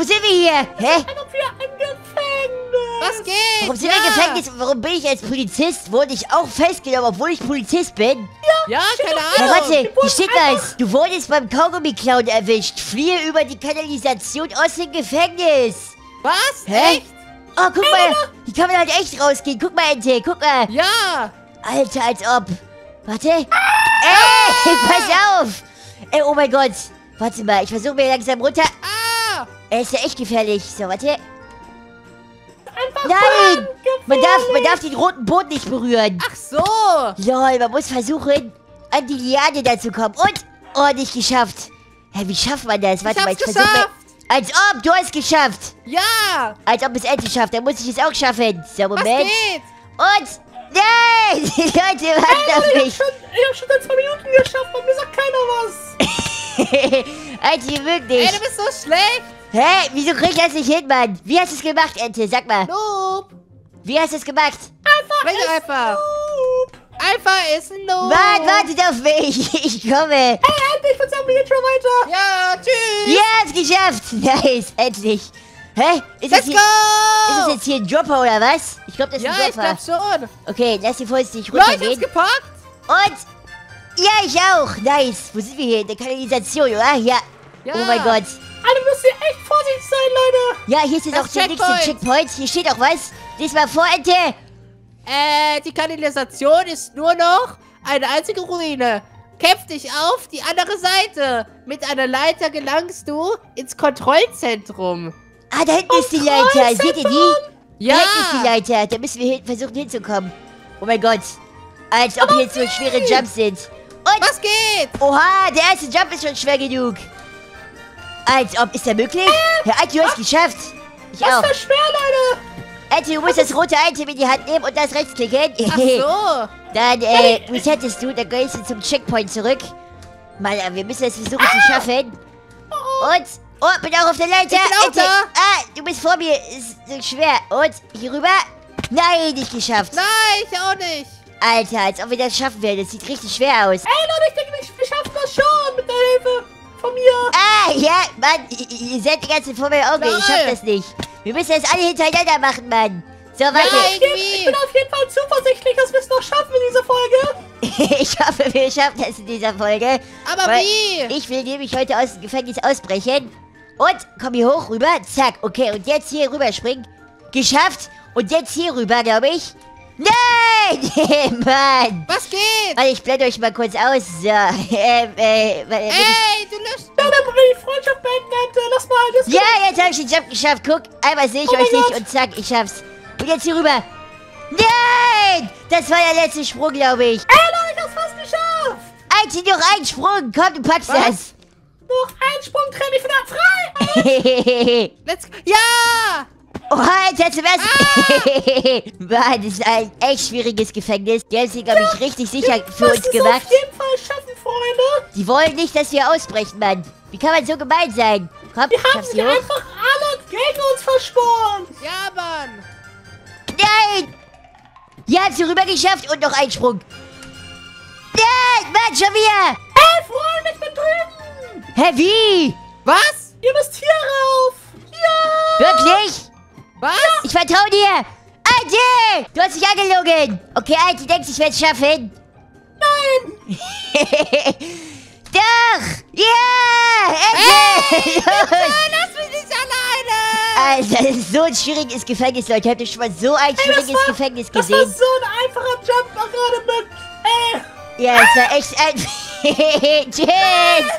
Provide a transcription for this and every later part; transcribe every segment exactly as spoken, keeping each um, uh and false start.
Wo sind wir hier? Hä? Aber wir im Gefängnis. Was geht? Warum sind ja. wir im Gefängnis? Warum bin ich als Polizist? Wurde ich auch festgenommen, obwohl ich Polizist bin? Ja, ja keine Ahnung. Ja, warte, hier steht das. Du wurdest beim Kaugummi-Clown erwischt. Fliehe über die Kanalisation aus dem Gefängnis. Was? Hä? Echt? Oh, guck Ey, mal. Hier kann man halt echt rausgehen. Guck mal, Ente, guck mal. Ja. Alter, als ob. Warte. Ah! Ey, pass auf. Ey, oh mein Gott. Warte mal, ich versuche mir langsam runter. Ah! Er ist ja echt gefährlich. So, warte. Einfach Nein! Man darf, man darf den roten Boden nicht berühren. Ach so. Lol, man muss versuchen, an die Liane da zu kommen. Und? Oh, nicht geschafft. Hä, wie schafft man das? Warte ich mal, ich versuche mal. Als ob, du hast es geschafft. Ja. Als ob es endlich schafft, dann muss ich es auch schaffen. So, Moment. Was geht? Und... Nein! Die Leute warten auf mich. Ich hab schon seit zwei Minuten geschafft, und mir sagt keiner was. Alter, ihr mögt nicht. Ey, du bist so schlecht. Hä? Wieso krieg ich das nicht hin, Mann? Wie hast du es gemacht, Ente? Sag mal. Noob. Wie hast du es gemacht? Alpha Sprech ist einfach. Noob. Alpha ist ein Noob. Mann, wartet auf mich. Ich komme. Hey, Ente, ich würde sagen, wir gehen schon weiter. Ja, tschüss. Ja, es geschafft. Nice, endlich. Hä? Ist das, hier, ist das jetzt hier ein Dropper oder was? Ich glaube, das ist ja, ein Dropper. Ja, ich glaube schon. Okay, lass die Fäuste nicht runtergehen. Leute, ist geparkt. Und? Ja, ich auch. Nice. Wo sind wir hier? In der Kanalisation, oder? Ja. ja. Oh mein Gott. Alle müssen hier echt vorsichtig sein, Leute. Ja, hier ist jetzt das auch der nächste Checkpoint. Hier steht auch was. Lies mal vor, Ente. Äh, die Kanalisation ist nur noch eine einzige Ruine. Kämpf dich auf die andere Seite. Mit einer Leiter gelangst du ins Kontrollzentrum. Ah, da hinten ist die Leiter. Seht ihr die? Ja. Da hinten ist die Leiter. Da müssen wir hin versuchen hinzukommen. Oh mein Gott. Als ob hier jetzt so schwere Jumps sind. Und was geht? Oha, der erste Jump ist schon schwer genug. Als ob, ist der möglich? Herr Ante, du hast es geschafft. Ich auch. Das ist schwer, Leute. Ante, du musst das rote Item in die Hand nehmen und das rechts klicken. Ach so. Dann äh, resettest du, dann gehst du zum Checkpoint zurück. Mann, wir müssen das versuchen zu schaffen. Und... Oh, bin auch auf der Leiter. Ich bin auch da. Ah, du bist vor mir. Ist so schwer. Und hier rüber. Nein, nicht geschafft. Nein, ich auch nicht. Alter, als ob wir das schaffen werden. Das sieht richtig schwer aus. Ey, Leute, ich denke, wir schaffen das schon mit der Hilfe von mir. Ah, ja, Mann. Ihr seid die ganze Zeit vor mir. Okay, ich schaff das nicht. Wir müssen das alle hintereinander machen, Mann. So, warte. Ja, ich bin auf jeden Fall zuversichtlich, dass wir es noch schaffen in dieser Folge. Ich hoffe, wir schaffen das in dieser Folge. Aber wie? Ich will nämlich heute aus dem Gefängnis ausbrechen. Und komm hier hoch rüber. Zack. Okay, und jetzt hier rüber springen. Geschafft. Und jetzt hier rüber, glaube ich. Nein! Mann! Was geht? Warte, ich blende euch mal kurz aus. So. Ähm, äh, Ey, du löscht deine Brieffreundschaft beenden. Lass mal alles. Ja, jetzt habe ich den Job geschafft. Guck, einmal sehe ich euch nicht und zack, ich schaff's. Und jetzt hier rüber. Nein! Das war der letzte Sprung, glaube ich. Ey, Leute, ich hab's fast geschafft! Alter, noch einen Sprung. Komm, du packst das. Noch einen Sprung trenne ich wieder frei! Let's go. Ja! Oh, Alter, zum ersten ah! Mann, das ist ein echt schwieriges Gefängnis. Die haben es hier, glaube ich, ja, richtig sicher für uns gemacht. Auf jeden Fall schaffen, Freunde. Die wollen nicht, dass wir ausbrechen, Mann. Wie kann man so gemein sein? Komm, die haben sich einfach alle gegen uns verschworen. Ja, Mann. Nein! Wir haben es hier rüber geschafft und noch einen Sprung. Nein, Mann, schon wieder! Hey, Freunde, ich bin drüben! Hä, wie? Was? Ihr müsst hier rauf! Ja! Wirklich? Was? Ja. Ich vertraue dir! Ante! Du hast mich angelogen! Okay, Ante, denkst du, ich werde es schaffen? Nein! Doch! Ja! Ente! Hey, lass mich nicht alleine! Alter, das ist so ein schwieriges Gefängnis, Leute. Habt ihr schon mal so ein hey, schwieriges war, Gefängnis gesehen? Das war so ein einfacher Jump gerade mit... Ey. Ja, es war echt ein... Tschüss! Nein.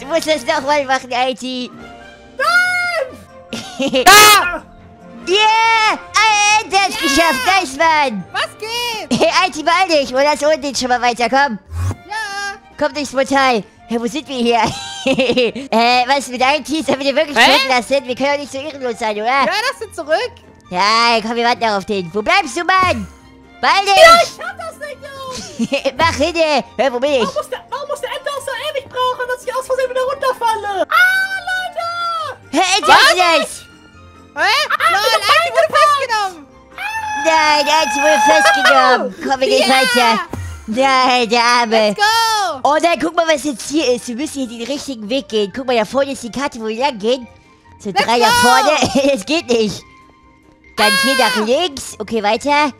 Du musst das nochmal machen, Eiti. Nein! ah! Yeah! Ente hat's yeah! geschafft. Nice, Mann. Was geht? Hey, Eiti, beeil dich. Und lass unten schon mal weiter. Komm. Ja. Komm durchs Portal. Hey, wo sind wir hier? äh, was mit Eiti? Sollen wir den wirklich schmecken lassen? Wir können doch nicht so irrenlos sein, oder? Ja, lass ihn zurück. Nein, komm, wir warten noch auf den. Wo bleibst du, Mann? Beeil dich. Ja, ich hab das nicht, Junge. Mach hin, ey. Hör, wo bin ich? Warum muss der, warum muss der Ente auch so ewig brauchen, dass ich aus Versehen wieder runterfalle? Ah, Leute! Hey, Ente, was ist das? Hä? Lol, Ente wurde festgenommen. Nein, Ente wurde festgenommen. Komm, wir gehen weiter. Nein, der Arme. Let's go. Oh nein, guck mal, was jetzt hier ist. Wir müssen hier den richtigen Weg gehen. Guck mal, da vorne ist die Karte, wo wir lang gehen. So, drei nach vorne. Das geht nicht. Dann hier nach links. Okay, weiter.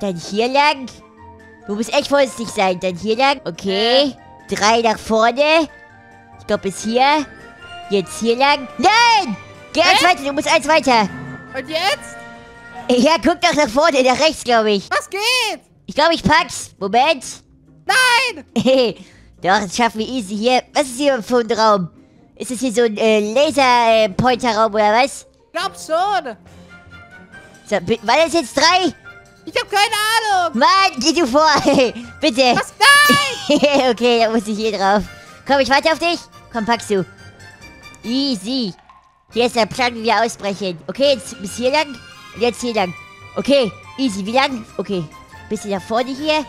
Dann hier lang. Du musst echt vorsichtig sein. Dann hier lang. Okay. Drei nach vorne. Ich glaube, bis hier. Jetzt hier lang. Nein! Geh eins weiter. Du musst eins weiter. Und jetzt? Ja, guck doch nach vorne. Nach rechts, glaube ich. Was geht? Ich glaube, ich pack's. Moment. Nein! Doch, das schaffen wir easy hier. Was ist hier für ein Raum? Ist das hier so ein äh, Laser-Pointer-Raum äh, oder was? Ich glaub schon. So, war das jetzt drei? Ich hab keine Ahnung. Mann, geh du vor. Bitte. Was? Nein! Okay, da muss ich hier drauf. Komm, ich warte auf dich. Komm, packst du. Easy. Hier ist der Plan, wie wir ausbrechen. Okay, jetzt bis hier lang. Und jetzt hier lang. Okay, easy. Wie lang? Okay. Bisschen nach vorne hier.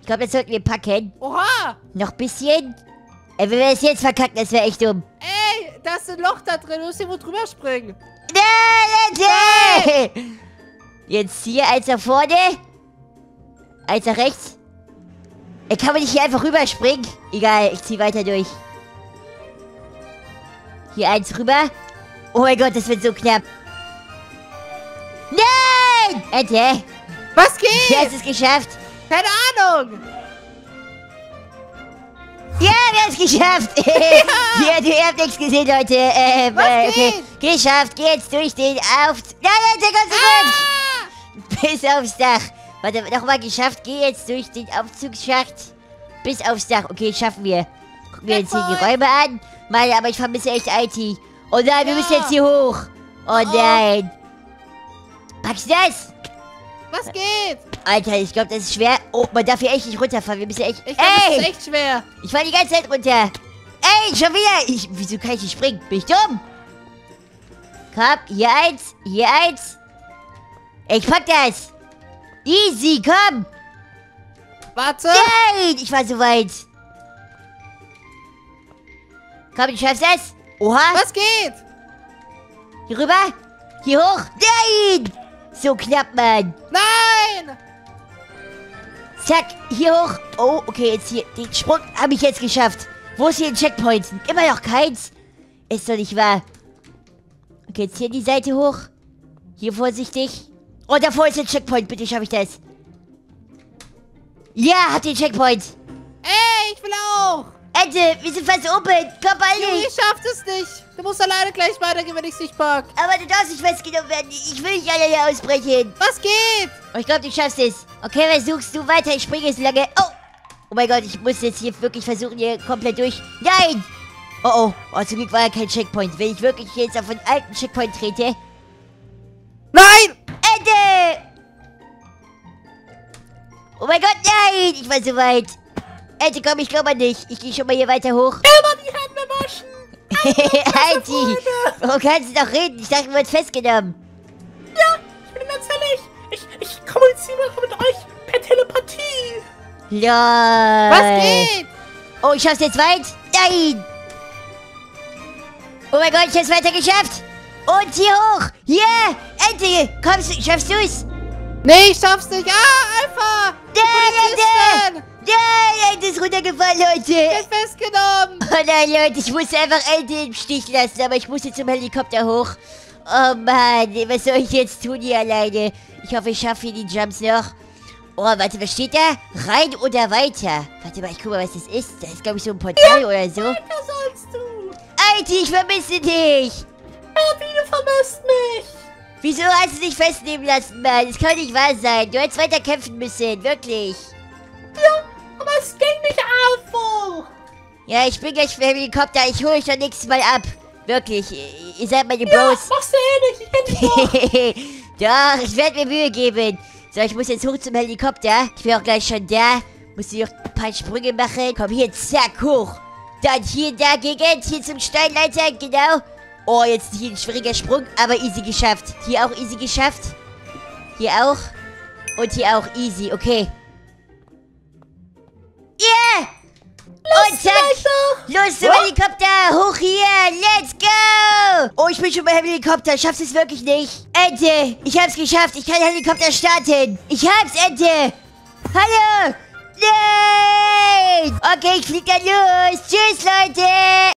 Ich glaube, das sollten wir packen. Oha! Noch ein bisschen. Ey, wenn wir das jetzt verkacken, das wäre echt dumm. Ey, da ist ein Loch da drin. Du musst irgendwo drüber springen. Nee, nee, nee. Jetzt hier, eins nach vorne. Eins nach rechts. Ey, kann man nicht hier einfach rüberspringen? Egal, ich zieh weiter durch. Hier eins rüber. Oh mein Gott, das wird so knapp. Nein! Ente. Was geht? Du hast es geschafft. Keine Ahnung! Ja, wir haben es geschafft! Ja. Ja, du, ihr habt nichts gesehen, Leute. Äh, Was okay. geht? Geschafft, geh jetzt durch den auf... Nein, Leute, ganz gut! Ah. Bis aufs Dach. Warte, nochmal geschafft. Geh jetzt durch den Aufzugsschacht. Bis aufs Dach. Okay, schaffen wir. Gucken wir jetzt hier die Räume an. Mann, aber ich vermisse echt Eiti. Oh nein, ja. wir müssen jetzt hier hoch. Oh, oh. nein. Packst du das? Was geht? Alter, ich glaube, das ist schwer. Oh, man darf hier echt nicht runterfahren. Wir müssen echt... Ich glaub, Ey! das ist echt schwer. Ich fahre die ganze Zeit runter. Ey, schon wieder. Ich, wieso kann ich nicht springen? Bin ich dumm? Komm, hier eins, hier eins. Ich pack das. Easy, komm. Warte. Nein, ich war so weit. Komm, du schaffst es. Oha. Was geht? Hier rüber. Hier hoch. Nein. So knapp, Mann. Nein! Zack, hier hoch. Oh, okay, jetzt hier. Den Sprung habe ich jetzt geschafft. Wo ist hier ein Checkpoint? Immer noch keins. Ist doch nicht wahr. Okay, jetzt hier die Seite hoch. Hier vorsichtig. Oh, davor ist ein Checkpoint. Bitte schaffe ich das. Ja, hab den Checkpoint. Ey, ich will auch. Ente, wir sind fast oben. Komm, Alter. Ich schaff es nicht. Du musst alleine gleich weitergehen, wenn ich dich pack. Aber du darfst nicht festgenommen werden. Ich will nicht alleine ausbrechen. Was geht? Oh, ich glaube, du schaffst es. Okay, versuchst du weiter. Ich springe jetzt lange. Oh. Oh mein Gott, ich muss jetzt hier wirklich versuchen, hier komplett durch. Nein. Oh, oh. Oh, zum Glück war ja kein Checkpoint. Wenn ich wirklich jetzt auf einen alten Checkpoint trete. Nein. Ente. Oh mein Gott, nein. Ich war so weit. Ente, komm, ich glaube nicht. Ich gehe schon mal hier weiter hoch. Immer die Hände waschen. Eiti, warum kannst du noch reden? Ich dachte, wir wurden festgenommen. Ja, ich bin ganz ehrlich. Ich, ich kommuniziere mit euch per Telepathie. Ja. Was geht? Oh, ich schaff's jetzt weit. Nein. Oh mein Gott, ich hab's weiter geschafft. Und hier hoch. Hier. Yeah. Ente, kommst du? Schaffst du's? Nee, ich schaff's nicht. Ah, einfach. Nein, Ente. Nein, Ente ist runtergefallen, Leute. Ich bin festgenommen. Oh nein, Leute, ich musste einfach Ente im Stich lassen, aber ich musste zum Helikopter hoch. Oh Mann, was soll ich jetzt tun hier alleine? Ich hoffe, ich schaffe hier die Jumps noch. Oh, warte, was steht da? Rein oder weiter? Warte mal, ich guck mal, was das ist. Das ist, glaube ich, so ein Portal ja, oder so. Weiter sollst du. Ente, ich vermisse dich. Ente, du vermisst mich. Wieso hast du dich festnehmen lassen, Mann? Das kann nicht wahr sein. Du hättest weiter kämpfen müssen, wirklich. Ja. Aber es ging nicht auf, oh. Ja, ich bin gleich für den Helikopter. Ich hole euch doch nächstes Mal ab. Wirklich, ihr seid meine Bros. Ja, machst du eh nicht. Ich Doch, ich werde mir Mühe geben. So, ich muss jetzt hoch zum Helikopter. Ich bin auch gleich schon da. Muss ich noch ein paar Sprünge machen. Komm, hier, zack, hoch. Dann hier dagegen, hier zum Steinleiter, genau. Oh, jetzt hier ein schwieriger Sprung, aber easy geschafft. Hier auch easy geschafft. Hier auch. Und hier auch easy, okay. Yeah! Los, und zack! Los zum oh. Helikopter! Hoch hier! Let's go! Oh, ich bin schon beim Helikopter. Schaffst du es wirklich nicht? Ente! Ich hab's geschafft! Ich kann den Helikopter starten! Ich hab's, Ente! Hallo! Nein! Okay, ich flieg dann los! Tschüss, Leute!